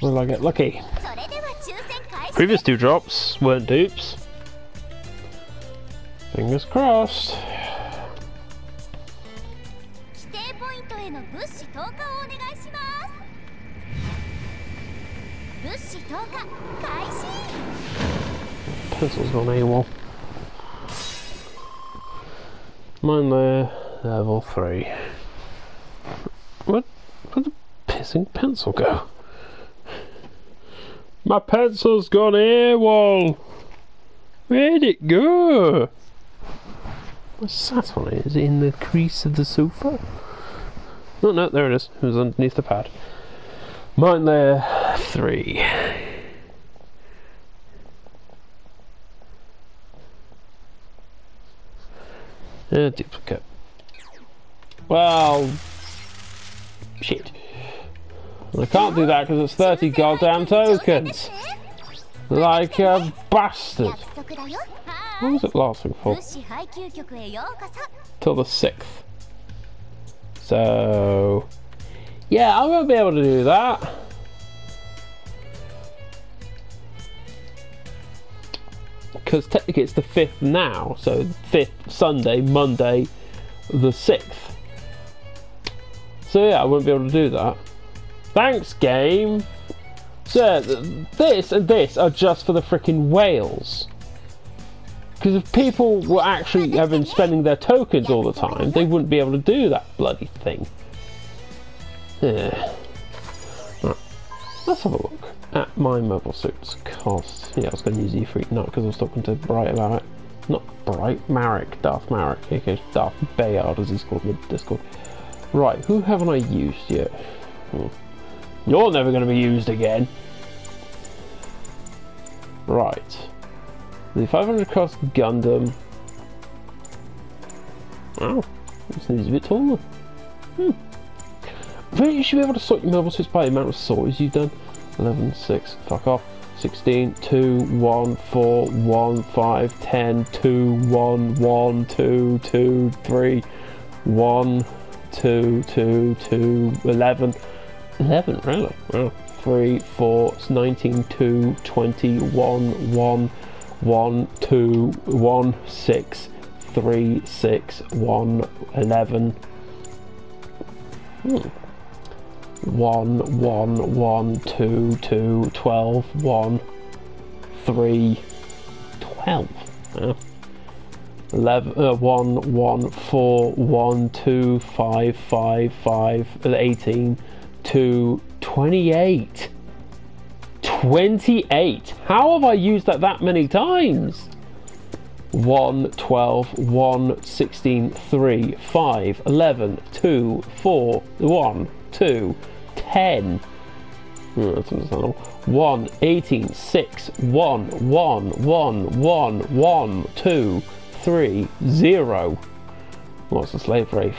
Will I get lucky? Previous two drops weren't dupes. Fingers crossed. Pencil's gone AWOL. Mine there, level 3. What? Where'd the pissing pencil go? My pencil's gone AWOL! Where'd it go? What's that one? Is it in the crease of the sofa? No, no, there it is. It was underneath the pad. Mine there, 3. A duplicate. Well, shit. I can't do that because it's 30 goddamn tokens. Like a bastard. What was it lasting for? Till the 6th. So, yeah, I won't be able to do that. Because technically it's the 5th now, so 5th, Sunday, Monday, the 6th. So yeah, I wouldn't be able to do that. Thanks, game! So, this and this are just for the frickin' whales. Because if people were actually have been spending their tokens all the time, they wouldn't be able to do that bloody thing. Yeah. Right. Let's have a look at my mobile suit's cost. Yeah, I was going to use E3, not because I was talking to Bright about it. Not Bright, Maric, Darth Maric, aka Darth Bayard as he's called in Discord. Right, who haven't I used yet? You're never going to be used again. Right. The 500 cost Gundam. Wow, this needs a bit taller. Really, you should be able to sort your mobile suits by the amount of sorties you've done. 11, 6, fuck off. 16, 2, 1, 4, 1, 5, 10, 2, 1, 1, 2, 2, 3, 1, 2, 2, 2, 11. 11, really? Wow. 3, 4, 19, 2, 20, 1, 1. 1 2 1 6 3 6 1 11 1 1 1 2 2 12 1 3 12 11 1 1 4 1 2 5 5 5 18 2 28 28! How have I used that that many times? 1, 12, 1, 16, 3, 5, 11, 2, 4, 1, 2, 10. That's understandable. 1, 18, 6, 1, 1, 1, 1, 1, 2, 3, 0. What's the slave wraith?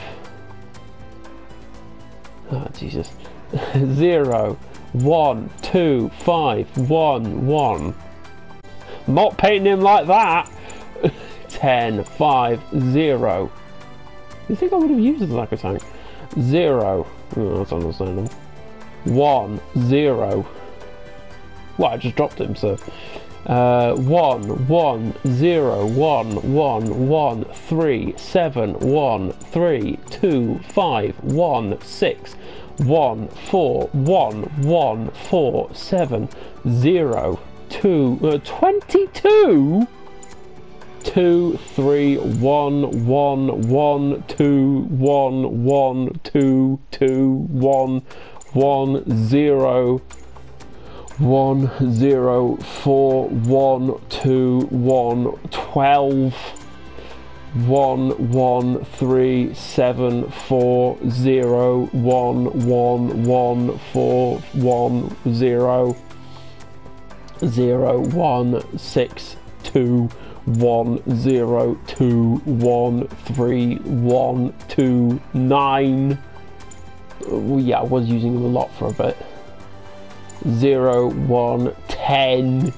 Oh, Jesus. 0. 1 2 5 1 1 Not painting him like that. 10 5 0 You think I would have used it like a tank? 0 Oh, that's understandable. 1 0 Well, I just dropped him, so 1 1 0 1 1 1 3 7 1 3 2 5 1 6 1 4 1 1 4 7 0 2 22 2 3 1 1 1 2 1 1 2 1 1 0 1 0 4 1 2 1 12 1 1 3 7 4 0 1 1 1 4 1 0 1 6 2 1 0 2 1 3 1 2 9 Yeah, I was using them a lot for a bit. 0 1 10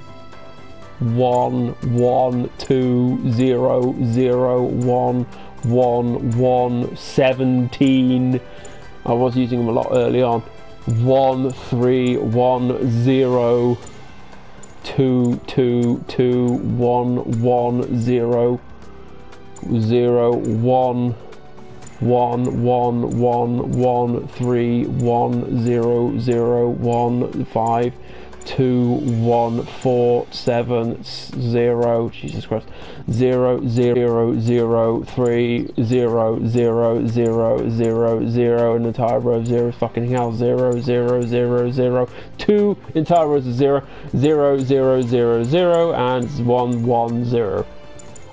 1 1 2 0 0 1 1 1 17 I was using them a lot early on. 1 0 1 0 2 2 2 1 1 0 0 1 1 1 1 1 0 0 1 5 2 1 4 7 0 Jesus Christ 0 0 0 0 3 0 0 0 0 0 an entire row of zeros, fucking hell, 0 0 0 0 two entire rows of 0 0 0 0 0 and 1 1 0.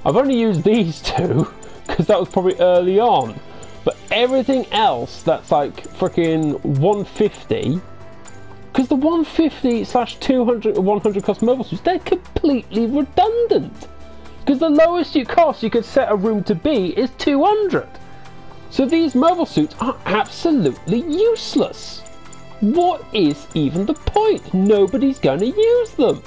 I've only used these two because that was probably early on, but everything else that's like freaking 150. Because the 150/200 or 100 cost mobile suits, they're completely redundant. Because the lowest you cost you could set a room to be is 200. So these mobile suits are absolutely useless. What is even the point? Nobody's going to use them.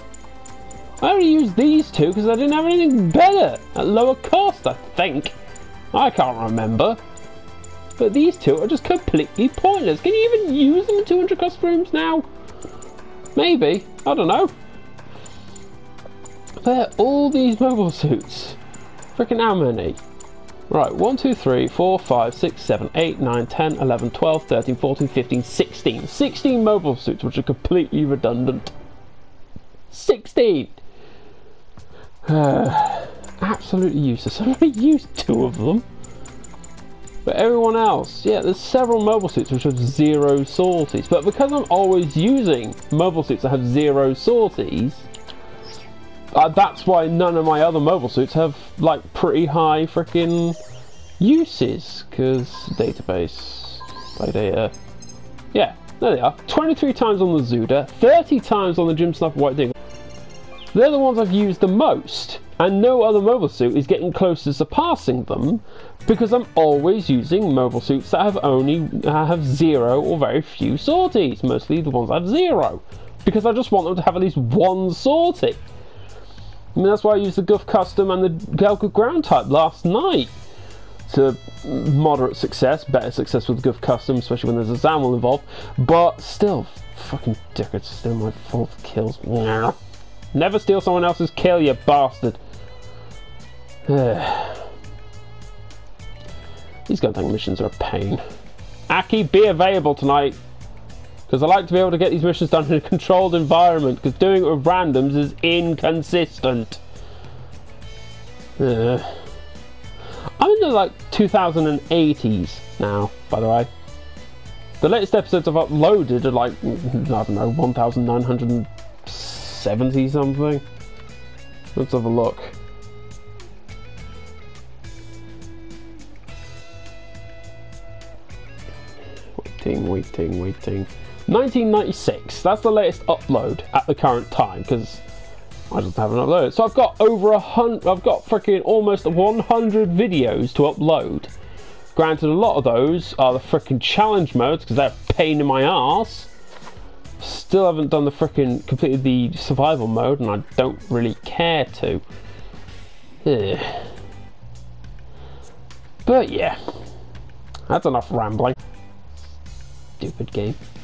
I only used these two because I didn't have anything better at lower cost, I think. I can't remember. But these two are just completely pointless. Can you even use them in 200 cost rooms now? Maybe. I don't know. There are all these mobile suits. Freaking how many? Right, 1, 2, 3, 4, 5, 6, 7, 8, 9, 10, 11, 12, 13, 14, 15, 16. 16 mobile suits, which are completely redundant. 16! Absolutely useless. I've only used two of them. But everyone else, yeah, there's several mobile suits which have zero sorties. But because I'm always using mobile suits that have zero sorties, that's why none of my other mobile suits have, like, pretty high freaking uses. Because database, play data. Yeah, there they are. 23 times on the Zuda, 30 times on the Gym Snuff White Ding. They're the ones I've used the most. And no other mobile suit is getting close to surpassing them because I'm always using mobile suits that have zero or very few sorties, mostly the ones that have zero, because I just want them to have at least one sortie. I mean, that's why I used the Guff Custom and the Galka Ground type last night to moderate success, better success with Guff Custom, especially when there's a ZAML involved, but still, fucking dickheads, still my fault kills. Never steal someone else's kill, you bastard. These Gundam missions are a pain. Aki, be available tonight, because I like to be able to get these missions done in a controlled environment, because doing it with randoms is inconsistent. I'm in the like 2080s now, by the way. The latest episodes I've uploaded are like, I don't know, 1970 something. Let's have a look. Waiting. 1996, that's the latest upload at the current time, because I just haven't uploaded. So I've got I've got freaking almost 100 videos to upload. Granted, a lot of those are the freaking challenge modes, because they're a pain in my ass. Still haven't done the freaking, completed the survival mode, and I don't really care to. Ugh. But yeah, that's enough rambling. Stupid game.